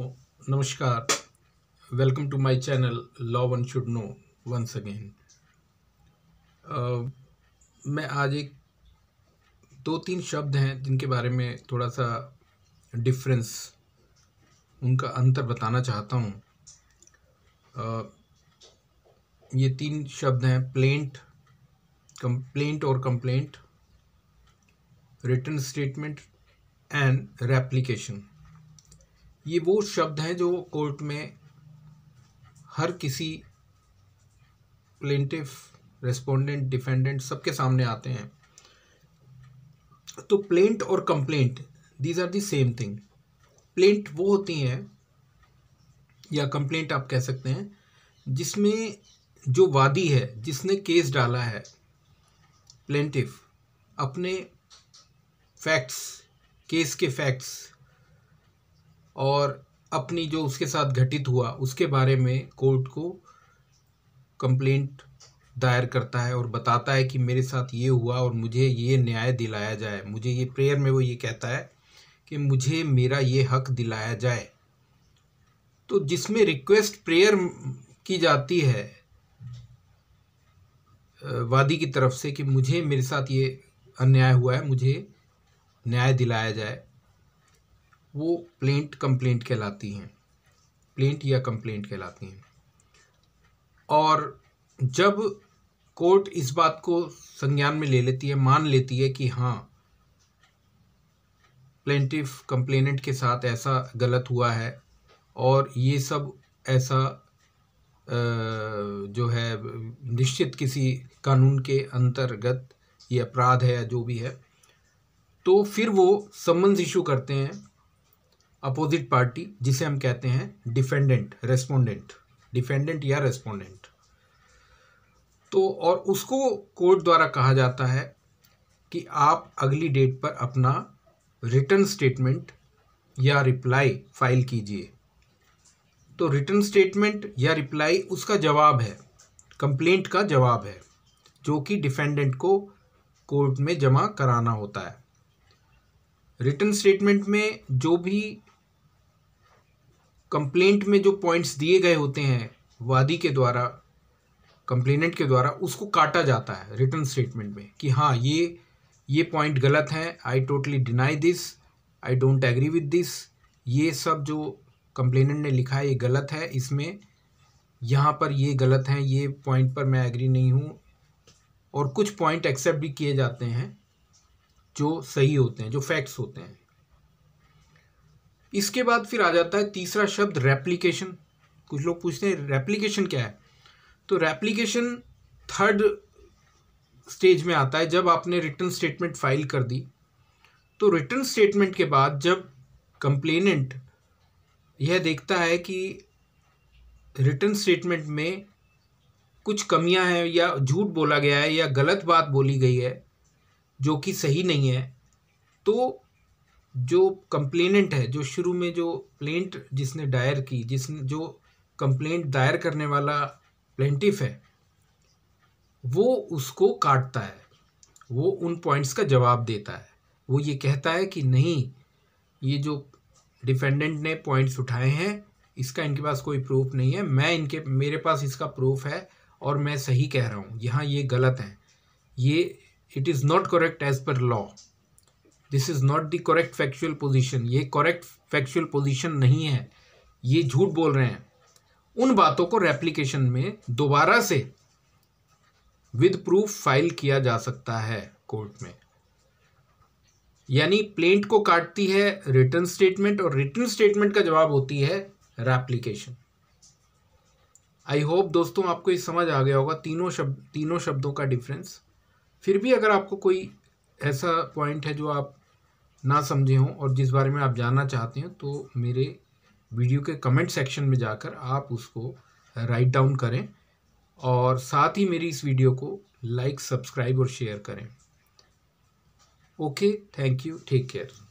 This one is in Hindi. नमस्कार, welcome to my channel law one should know once again. मैं आज एक दो तीन शब्द हैं जिनके बारे में थोड़ा सा डिफरेंस, उनका अंतर बताना चाहता हूँ। ये तीन शब्द हैं प्लेंट, कंप्लेंट और complaint, written statement and replication. ये वो शब्द हैं जो कोर्ट में हर किसी प्लेंटिफ, रेस्पोंडेंट, डिफेंडेंट सबके सामने आते हैं। तो प्लेंट और complaint, these are the same thing. Plaint वो होती हैं या कंप्लेंट आप कह सकते हैं जिसमें जो वादी है, जिसने केस डाला है, प्लेंटिफ अपने फैक्ट्स, केस के फैक्ट्स और अपनी जो उसके साथ घटित हुआ उसके बारे में कोर्ट को कंप्लेंट दायर करता है और बताता है कि मेरे साथ ये हुआ और मुझे ये न्याय दिलाया जाए। मुझे ये प्रेयर में वो ये कहता है कि मुझे मेरा ये हक दिलाया जाए। तो जिसमें रिक्वेस्ट प्रेयर की जाती है वादी की तरफ से कि मुझे मेरे साथ ये अन्याय हुआ है, मुझे न्याय दिलाया जाए, वो प्लेंट कंप्लेंट कहलाती हैं, प्लेंट या कंप्लेंट कहलाती हैं। और जब कोर्ट इस बात को संज्ञान में ले लेती है, मान लेती है कि हाँ प्लेंटिफ कंप्लेनेंट के साथ ऐसा गलत हुआ है और ये सब ऐसा जो है निश्चित किसी कानून के अंतर्गत ये अपराध है या जो भी है, तो फिर वो सम्मन्स इशू करते हैं अपोजिट पार्टी, जिसे हम कहते हैं डिफेंडेंट, रेस्पोंडेंट, डिफेंडेंट या रेस्पोंडेंट। तो और उसको कोर्ट द्वारा कहा जाता है कि आप अगली डेट पर अपना रिटन स्टेटमेंट या रिप्लाई फाइल कीजिए। तो रिटन स्टेटमेंट या रिप्लाई उसका जवाब है, कंप्लेंट का जवाब है, जो कि डिफेंडेंट को कोर्ट में जमा कराना होता है। रिटन स्टेटमेंट में जो भी कंप्लेंट में जो पॉइंट्स दिए गए होते हैं वादी के द्वारा, कंप्लेनेंट के द्वारा, उसको काटा जाता है रिटन स्टेटमेंट में कि हाँ ये पॉइंट गलत हैं, I totally deny this, I don't agree with this, ये सब जो कंप्लेनेंट ने लिखा है ये गलत है, इसमें यहाँ पर ये गलत हैं, ये पॉइंट पर मैं एग्री नहीं हूँ। और कुछ पॉइंट एक्सेप्ट भी किए जाते हैं जो सही होते हैं, जो फैक्ट्स होते हैं। इसके बाद फिर आ जाता है तीसरा शब्द रेप्लिकेशन। कुछ लोग पूछते हैं रेप्लिकेशन क्या है। तो रेप्लिकेशन थर्ड स्टेज में आता है। जब आपने रिटन स्टेटमेंट फाइल कर दी, तो रिटन स्टेटमेंट के बाद जब कंप्लेनेंट यह देखता है कि रिटन स्टेटमेंट में कुछ कमियां हैं या झूठ बोला गया है या गलत बात बोली गई है जो कि सही नहीं है, तो जो कंप्लेनेंट है, जो शुरू में जो प्लेंट जिसने दायर की, जिसने जो कंप्लेंट दायर करने वाला प्लेंटिफ है, वो उसको काटता है, वो उन पॉइंट्स का जवाब देता है। वो ये कहता है कि नहीं, ये जो डिफेंडेंट ने पॉइंट्स उठाए हैं इसका इनके पास कोई प्रूफ नहीं है, मेरे पास इसका प्रूफ है और मैं सही कह रहा हूँ, यहाँ ये गलत है, ये it is not correct as per law, this is not the correct factual position, ये करेक्ट फैक्चुअल पोजिशन नहीं है, ये झूठ बोल रहे हैं। उन बातों को रेप्लिकेशन में दोबारा से विद प्रूफ फाइल किया जा सकता है कोर्ट में। यानी प्लेंट को काटती है रिटन स्टेटमेंट और रिटन स्टेटमेंट का जवाब होती है रेप्लिकेशन। आई होप दोस्तों आपको ये समझ आ गया होगा तीनों शब्दों का डिफरेंस। फिर भी अगर आपको कोई ऐसा पॉइंट है जो आप ना समझे हों और जिस बारे में आप जानना चाहते हैं, तो मेरे वीडियो के कमेंट सेक्शन में जाकर आप उसको राइट डाउन करें और साथ ही मेरी इस वीडियो को लाइक, सब्सक्राइब और शेयर करें। Okay, thank you, take care.